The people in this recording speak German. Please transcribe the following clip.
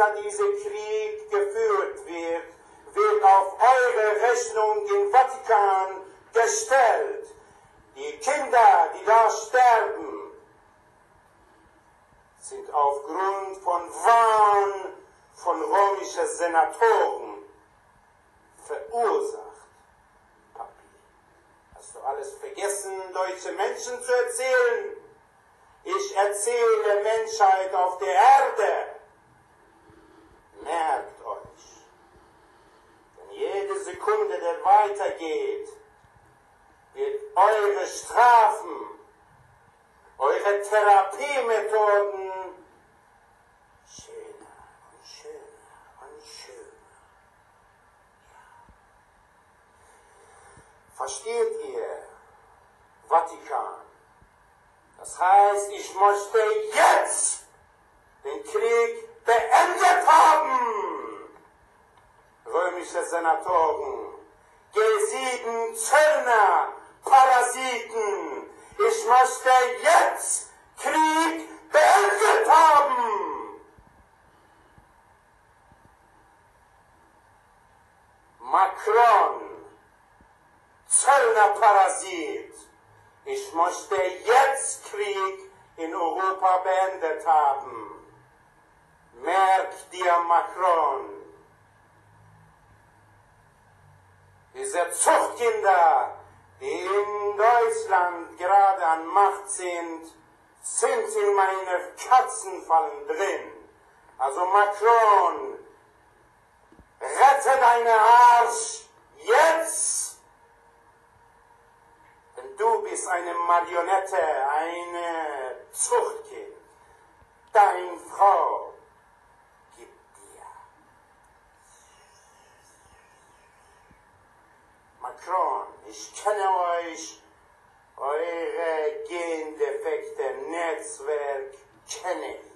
an diesem Krieg geführt wird, wird auf eure Rechnung im Vatikan gestellt. Die Kinder, die da sterben, sind aufgrund von Wahn von römischen Senatoren verursacht. Hast du alles vergessen, deutsche Menschen zu erzählen? Ich erzähle der Menschheit auf der Erde. Merkt euch, denn jede Sekunde, die weitergeht, wird eure Strafen, eure Therapiemethoden schöner und schöner und schöner. Versteht ihr, Vatikan? Das heißt, ich möchte jetzt den Krieg beendet haben. Römische Senatoren, G7, Zöllner, Parasiten. Ich möchte jetzt Krieg beendet haben. Macron, Zöllner, Parasit. Ich möchte jetzt Krieg in Europa beendet haben. Merk dir, Macron. Diese Zuchtkinder, die in Deutschland gerade an Macht sind in meine Katzenfallen drin. Also Macron, rette deinen Arsch jetzt! Du bist eine Marionette, eine Zuchtkind. Deine Frau gibt dir. Macron, ich kenne euch, eure Gendefekte, Netzwerk kenne ich.